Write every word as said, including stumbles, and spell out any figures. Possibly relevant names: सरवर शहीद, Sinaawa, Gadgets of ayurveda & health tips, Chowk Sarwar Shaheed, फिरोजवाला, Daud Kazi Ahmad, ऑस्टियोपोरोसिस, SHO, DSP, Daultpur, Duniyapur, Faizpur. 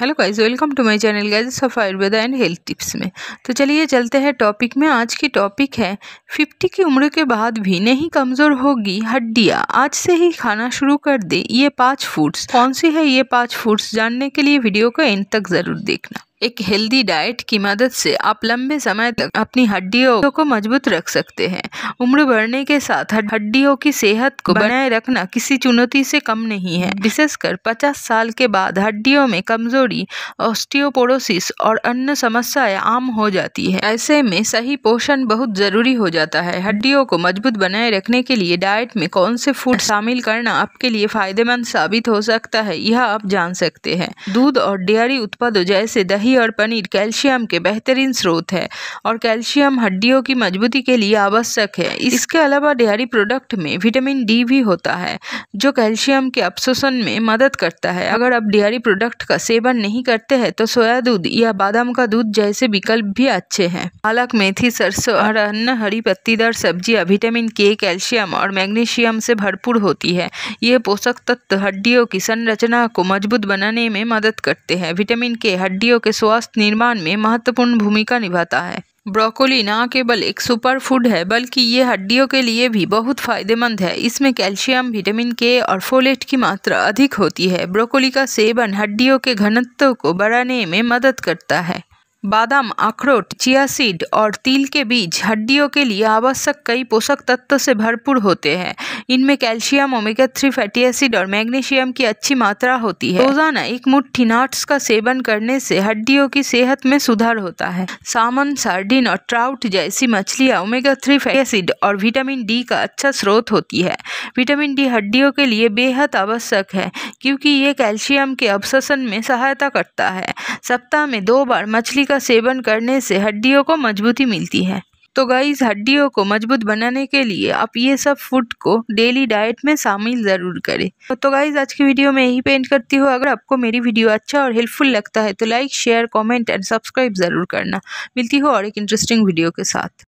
Hello guys, welcome to my channel gadgets of Ayurveda and health tips में। तो चलिए चलते हैं टॉपिक में। आज की टॉपिक है पचास की उम्र के बाद भी नहीं कमज़ोर होगी हड्डियाँ, आज से ही खाना शुरू कर दे। ये पांच फूड्स कौन सी है, ये पांच फूड्स जानने के लिए वीडियो को एंड तक ज़रूर देखना। एक हेल्दी डाइट की मदद से आप लंबे समय तक अपनी हड्डियों को मजबूत रख सकते हैं। उम्र बढ़ने के साथ हड्डियों की सेहत को बनाए रखना किसी चुनौती से कम नहीं है। विशेषकर पचास साल के बाद हड्डियों में कमजोरी, ऑस्टियोपोरोसिस और अन्य समस्याएं आम हो जाती है। ऐसे में सही पोषण बहुत जरूरी हो जाता है। हड्डियों को मजबूत बनाए रखने के लिए डाइट में कौन से फूड शामिल करना आपके लिए फायदेमंद साबित हो सकता है, यह आप जान सकते हैं। दूध और डेयरी उत्पादों जैसे दही और पनीर कैल्शियम के बेहतरीन स्रोत है और कैल्शियम हड्डियों की मजबूती के लिए आवश्यक है। इसके अलावा डेयरी प्रोडक्ट में विटामिन डी भी होता है जो कैल्शियम के अवशोषण में मदद करता है। अगर आप डेयरी प्रोडक्ट का सेवन नहीं करते हैं तो सोया दूध या बादाम का दूध जैसे विकल्प भी अच्छे हैं। पालक, मेथी, सरसों और अन्य हरी पत्तीदार सब्जियां विटामिन के, कैल्शियम और मैग्नीशियम से भरपूर होती है। ये पोषक तत्व हड्डियों की संरचना को मजबूत बनाने में मदद करते हैं। विटामिन के हड्डियों के स्वास्थ्य निर्माण में महत्वपूर्ण भूमिका निभाता है। ब्रोकोली न केवल एक सुपर फूड है बल्कि ये हड्डियों के लिए भी बहुत फायदेमंद है। इसमें कैल्शियम, विटामिन के और फोलेट की मात्रा अधिक होती है। ब्रोकोली का सेवन हड्डियों के घनत्व को बढ़ाने में मदद करता है। बादाम, अखरोट, चिया सीड और तिल के बीज हड्डियों के लिए आवश्यक कई पोषक तत्व से भरपूर होते हैं। इनमें calcium, omega three fatty acid और मैग्नीशियम की अच्छी मात्रा होती है। रोजाना एक मुट्ठी नट्स का सेवन करने से हड्डियों की सेहत में सुधार होता है। सामन, सार्डिन और ट्राउट जैसी मछलियाँ ओमेगा थ्री फैटी एसिड और विटामिन डी का अच्छा स्रोत होती है। विटामिन डी हड्डियों के लिए बेहद आवश्यक है क्योंकि ये कैल्शियम के अवशोषण में सहायता करता है। सप्ताह में दो बार मछली का सेवन करने से हड्डियों को मजबूती मिलती है। तो गाइस, हड्डियों को मजबूत बनाने के लिए आप ये सब फूड को डेली डाइट में शामिल ज़रूर करें। तो गाइस, आज की वीडियो में यही पे एंड करती हूँ। अगर आपको मेरी वीडियो अच्छा और हेल्पफुल लगता है तो like, share, comment and subscribe ज़रूर करना। मिलती हूँ और एक इंटरेस्टिंग वीडियो के साथ।